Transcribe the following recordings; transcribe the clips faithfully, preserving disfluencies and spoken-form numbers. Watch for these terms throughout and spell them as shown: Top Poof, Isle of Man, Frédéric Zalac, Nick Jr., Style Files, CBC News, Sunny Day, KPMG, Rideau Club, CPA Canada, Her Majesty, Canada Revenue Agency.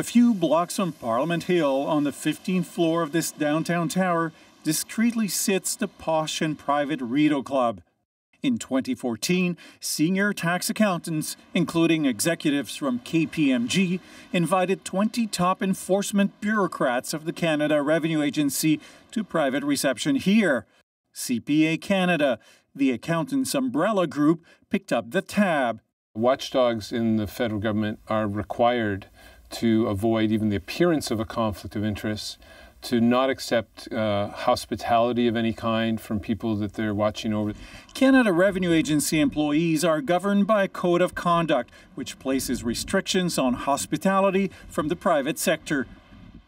A few blocks from Parliament Hill, on the fifteenth floor of this downtown tower, discreetly sits the posh and private Rideau Club. In twenty fourteen, senior tax accountants, including executives from K P M G, invited twenty top enforcement bureaucrats of the Canada Revenue Agency to private reception here. C P A Canada, the accountants' umbrella group, picked up the tab. Watchdogs in the federal government are required to avoid even the appearance of a conflict of interest, to not accept uh, hospitality of any kind from people that they're watching over. Canada Revenue Agency employees are governed by a code of conduct, which places restrictions on hospitality from the private sector.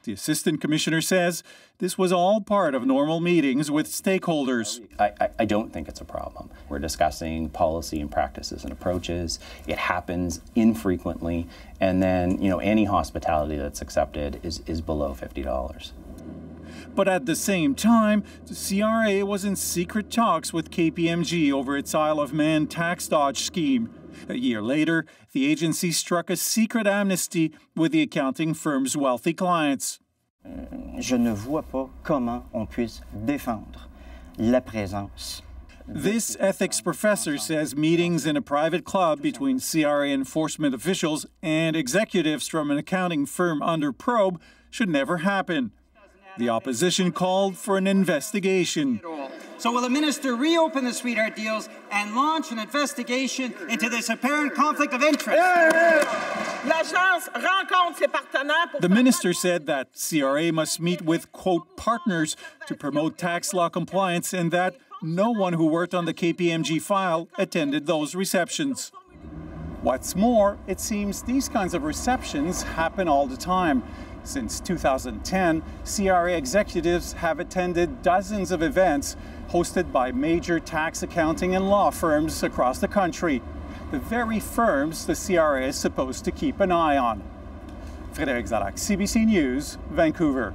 The assistant commissioner says this was all part of normal meetings with stakeholders. I, I, I don't think it's a problem. We're discussing policy and practices and approaches. It happens infrequently. And then, you know, any hospitality that's accepted is, is below fifty dollars. But at the same time, the C R A was in secret talks with K P M G over its Isle of Man tax dodge scheme. A year later, the agency struck a secret amnesty with the accounting firm's wealthy clients. Je ne vois pas comment on puisse défendre la présence. This ethics professor says meetings in a private club between C R A enforcement officials and executives from an accounting firm under probe should never happen. The opposition called for an investigation. So will the minister reopen the sweetheart deals and launch an investigation into this apparent conflict of interest? The minister said that C R A must meet with, quote, partners to promote tax law compliance, and that no one who worked on the K P M G file attended those receptions. What's more, it seems these kinds of receptions happen all the time. Since two thousand ten, C R A executives have attended dozens of events hosted by major tax accounting and law firms across the country, the very firms the C R A is supposed to keep an eye on. Frédéric Zalac, C B C News, Vancouver.